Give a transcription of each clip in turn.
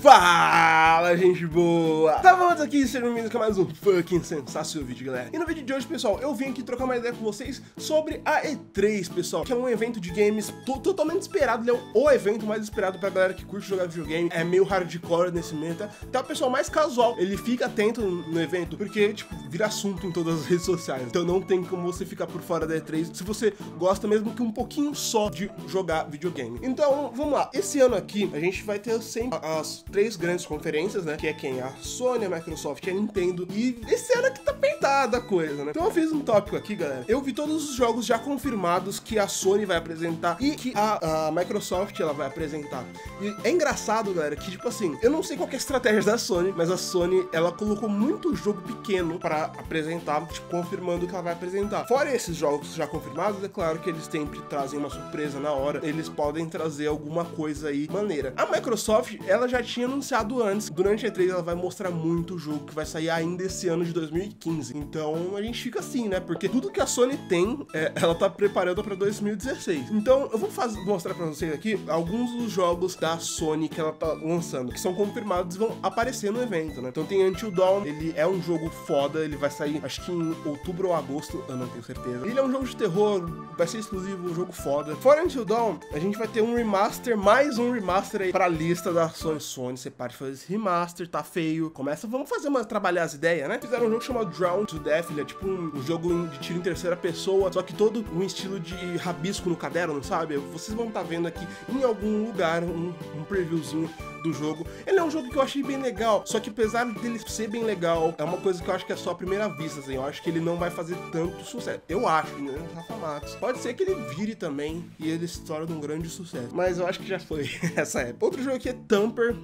Fala, gente boa! Tá, vamos aqui, sejam bem-vindos a mais um fucking sensacional vídeo, galera. E no vídeo de hoje, pessoal, eu vim aqui trocar uma ideia com vocês sobre a E3, pessoal, que é um evento de games totalmente esperado, né? O evento mais esperado pra galera que curte jogar videogame, é meio hardcore nesse meta, tá, pessoal? Mais casual, ele fica atento no evento, porque, tipo, vira assunto em todas as redes sociais, então não tem como você ficar por fora da E3, se você gosta mesmo que um pouquinho só de jogar videogame. Então, vamos lá. Esse ano aqui, a gente vai ter sempre as três grandes conferências, né? Que é quem? A Sony, a Microsoft e a Nintendo. E esse ano aqui tá peitada a coisa, né? Então eu fiz um tópico aqui, galera. Eu vi todos os jogos já confirmados que a Sony vai apresentar e que a Microsoft, ela vai apresentar. E é engraçado, galera, que tipo assim, eu não sei qual que é a estratégia da Sony, mas a Sony, ela colocou muito jogo pequeno pra apresentar, tipo, confirmando que ela vai apresentar. Fora esses jogos já confirmados, é claro que eles sempre trazem uma surpresa na hora. Eles podem trazer alguma coisa aí maneira. A Microsoft, ela já tinha anunciado antes. Durante a E3 ela vai mostrar muito jogo que vai sair ainda esse ano de 2015. Então a gente fica assim, né? Porque tudo que a Sony tem, ela tá preparando pra 2016. Então eu vou mostrar pra vocês aqui alguns dos jogos da Sony que ela tá lançando, que são confirmados e vão aparecer no evento, né? Então tem Until Dawn, ele é um jogo foda, ele vai sair acho que em outubro ou agosto, eu não tenho certeza. Ele é um jogo de terror, vai ser exclusivo, um jogo foda. Fora Until Dawn, a gente vai ter um remaster, mais um remaster aí pra lista da Sony, você para de fazer esse remaster, tá feio. Começa, vamos fazer trabalhar as ideias, né? Fizeram um jogo chamado Drown to Death, ele é tipo um jogo de tiro em terceira pessoa, só que todo um estilo de rabisco no caderno, não sabe? Vocês vão estar vendo aqui em algum lugar um previewzinho do jogo. Ele é um jogo que eu achei bem legal, só que apesar dele ser bem legal, é uma coisa que eu acho que é só à primeira vista, assim. Eu acho que ele não vai fazer tanto sucesso. Eu acho, né? Rafa Matos. Pode ser que ele vire também e ele se torne um grande sucesso, mas eu acho que já foi essa época. Outro jogo aqui é Tamper,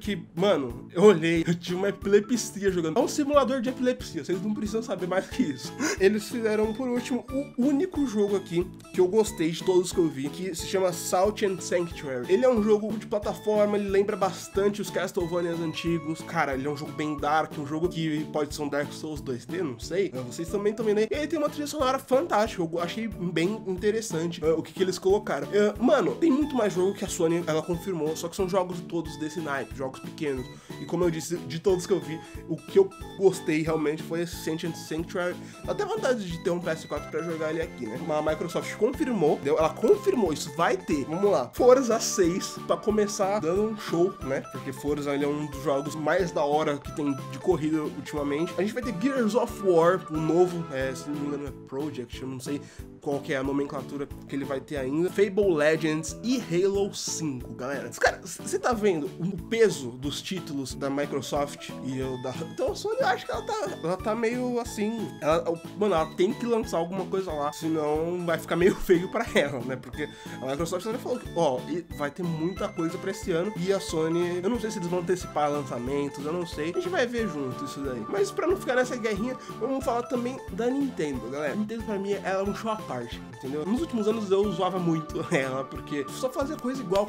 que, mano, eu olhei, eu tive uma epilepsia jogando. É um simulador de epilepsia, vocês não precisam saber mais que isso. Eles fizeram, por último, o único jogo aqui que eu gostei de todos que eu vi, que se chama Salt and Sanctuary. Ele é um jogo de plataforma, ele lembra bastante os Castlevanias antigos. Cara, ele é um jogo bem dark, um jogo que pode ser um Dark Souls 2D, não sei. Vocês também estão vendo aí. E ele tem uma trilha sonora fantástica, eu achei bem interessante o que eles colocaram. Mano, tem muito mais jogo que a Sony, ela confirmou, só que são jogos todos desse naipe, jogos pequenos. E como eu disse, de todos que eu vi, o que eu gostei realmente foi esse Sentient Sanctuary. Dá até vontade de ter um PS4 pra jogar ele aqui, né? Mas a Microsoft confirmou, ela confirmou, isso vai ter. Vamos lá, Forza 6, pra começar dando um show, né? Porque Forza, ele é um dos jogos mais da hora que tem de corrida ultimamente. A gente vai ter Gears of War, o novo, se não me engano é Project, eu não sei qual que é a nomenclatura que ele vai ter ainda. Fable Legends e Halo 5, galera. Cara, você tá vendo o peso dos títulos da Microsoft e então a Sony, eu acho que ela tá meio assim, mano, ela tem que lançar alguma coisa lá, senão vai ficar meio feio pra ela, né? Porque a Microsoft já falou que, ó, vai ter muita coisa pra esse ano, e a Sony, eu não sei se eles vão antecipar lançamentos, eu não sei, a gente vai ver junto isso daí. Mas pra não ficar nessa guerrinha, vamos falar também da Nintendo, galera. A Nintendo pra mim, ela é um show à parte, entendeu? Nos últimos anos eu zoava muito ela, porque só fazia coisa igual,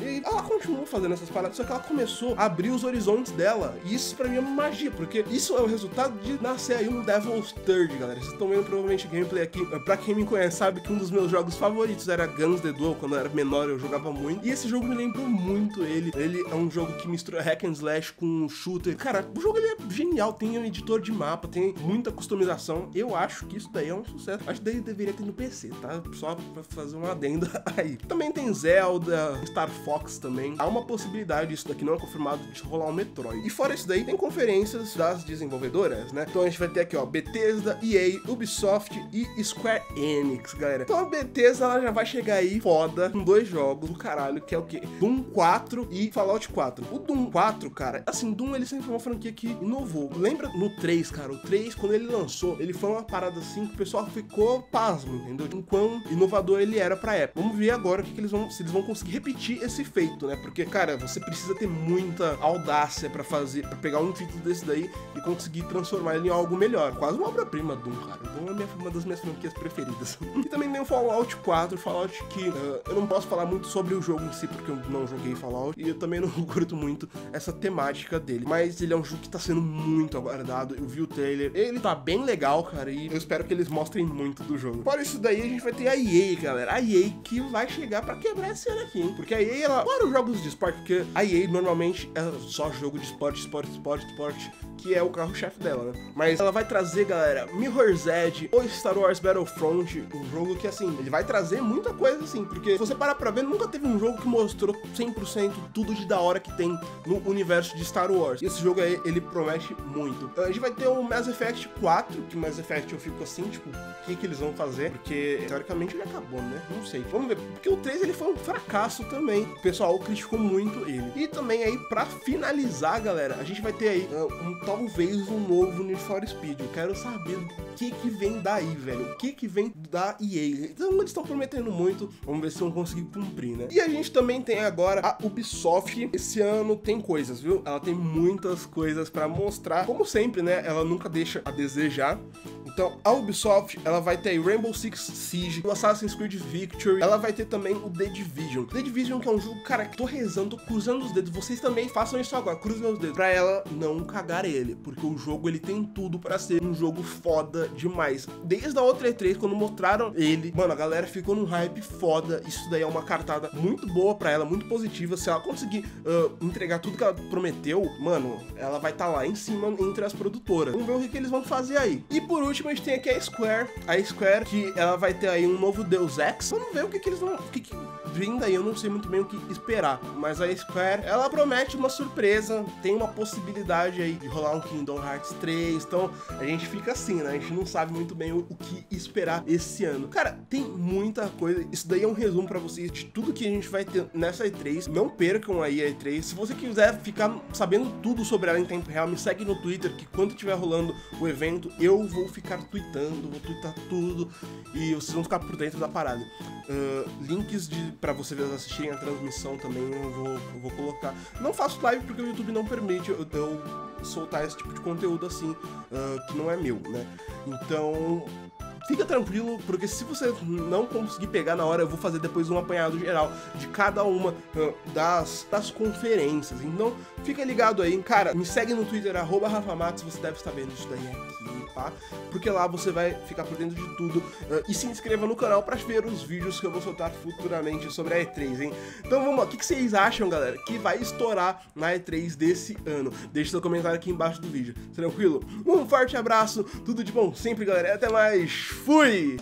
e ela continuou fazendo essas paradas, só que ela começou a abrir os horizontes dela, e isso pra mim é uma magia, porque isso é o resultado de nascer aí um Devil's Third, galera. Vocês estão vendo provavelmente gameplay aqui. Pra quem me conhece sabe que um dos meus jogos favoritos era Guns the Duel. Quando eu era menor eu jogava muito, e esse jogo me lembrou muito ele. Ele é um jogo que mistura hack and slash com shooter. Cara, o jogo, ele é genial, tem um editor de mapa, tem muita customização. Eu acho que isso daí é um sucesso, acho que daí deveria ter no PC, tá? Só pra fazer uma adenda aí. Também tem Zelda, Star Fox também. Há uma possibilidade, isso daqui não é confirmado, de rolar um Metroid. E fora isso daí, tem conferências das desenvolvedoras, né? Então a gente vai ter aqui, ó, Bethesda, EA, Ubisoft e Square Enix, galera. Então a Bethesda, ela já vai chegar aí foda com dois jogos do caralho, que é o quê? Doom 4 e Fallout 4. O Doom 4, cara, assim, Doom, ele sempre foi uma franquia que inovou. Lembra no 3, cara? O 3, quando ele lançou, ele foi uma parada assim que o pessoal ficou pasmo, entendeu? De quão inovador ele era pra época. Vamos ver agora o que eles vão, se eles vão conseguir repetir esse feito, né? Porque, cara, você precisa ter muita audácia pra fazer, pra pegar um título desse daí e conseguir transformar ele em algo melhor. Quase uma obra-prima do Doom, cara. Então é uma das minhas franquias preferidas. E também tem o Fallout 4, Fallout que eu não posso falar muito sobre o jogo em si, porque eu não joguei Fallout, e eu também não curto muito essa temática dele. Mas ele é um jogo que tá sendo muito aguardado, eu vi o trailer, ele tá bem legal, cara, e eu espero que eles mostrem muito do jogo. Fora isso daí, a gente vai ter a EA, galera. A EA que vai chegar pra quebrar esse ano aqui, hein? Porque a EA, ela... Fora os jogos de esporte, porque a EA normalmente é só jogo de esporte, que é o carro-chefe dela, né? Mas ela vai trazer, galera, Mirror's Edge ou Star Wars Battlefront, um jogo que, assim, ele vai trazer muita coisa, assim, porque se você parar pra ver, nunca teve um jogo que mostrou 100% tudo de da hora que tem no universo de Star Wars. E esse jogo aí, ele promete muito. A gente vai ter o Mass Effect 4, que Mass Effect eu fico assim, tipo, o que que eles vão fazer? Porque, teoricamente, ele acabou, né? Não sei. Vamos ver, porque o 3, ele foi um fracasso também. O pessoal criticou muito ele. E também aí, pra finalizar, galera, a gente vai ter aí talvez um novo Need for Speed. Eu quero saber o que que vem daí, velho. O que que vem da EA. Então, eles estão prometendo muito. Vamos ver se vão conseguir cumprir, né? E a gente também tem agora a Ubisoft. Esse ano tem coisas, viu? Ela tem muitas coisas pra mostrar. Como sempre, né? Ela nunca deixa a desejar. Então, a Ubisoft, ela vai ter aí Rainbow Six Siege, o Assassin's Creed Victory, ela vai ter também o The Division. The Division, que é um jogo, cara, que tô rezando, tô cruzando os dedos. Vocês também façam isso agora, cruzem os dedos, pra ela não cagar ele, porque o jogo, ele tem tudo pra ser um jogo foda demais. Desde a outra E3, quando mostraram ele, mano, a galera ficou num hype foda. Isso daí é uma cartada muito boa pra ela, muito positiva. Se ela conseguir entregar tudo que ela prometeu, mano, ela vai tá lá em cima entre as produtoras. Vamos ver o que eles vão fazer aí. E por último, a gente tem aqui a Square. A Square, que ela vai ter aí um novo Deus Ex. Vamos ver o que que eles vão... O que que vem daí, eu não sei muito bem o que esperar. Mas a Square, ela promete uma surpresa. Tem uma possibilidade aí de rolar um Kingdom Hearts 3. Então, a gente fica assim, né? A gente não sabe muito bem o que esperar esse ano. Cara, tem muita coisa. Isso daí é um resumo pra vocês de tudo que a gente vai ter nessa E3. Não percam aí a E3. Se você quiser ficar sabendo tudo sobre ela em tempo real, me segue no Twitter, que quando estiver rolando o evento, eu vou ficar tweetando, vou tweetar tudo e vocês vão ficar por dentro da parada. Links pra vocês assistirem a transmissão também eu vou colocar. Não faço live porque o YouTube não permite eu soltar esse tipo de conteúdo assim, que não é meu, né? Então... fica tranquilo, porque se você não conseguir pegar na hora, eu vou fazer depois um apanhado geral de cada uma das conferências. Então, fica ligado aí. Cara, me segue no Twitter, @RafaMatos, você deve estar vendo isso daí aqui, pá. Porque lá você vai ficar por dentro de tudo. E se inscreva no canal pra ver os vídeos que eu vou soltar futuramente sobre a E3, hein? Então, vamos lá. O que vocês acham, galera, que vai estourar na E3 desse ano? Deixe seu comentário aqui embaixo do vídeo. Tranquilo? Um forte abraço, tudo de bom sempre, galera. Até mais! Fui!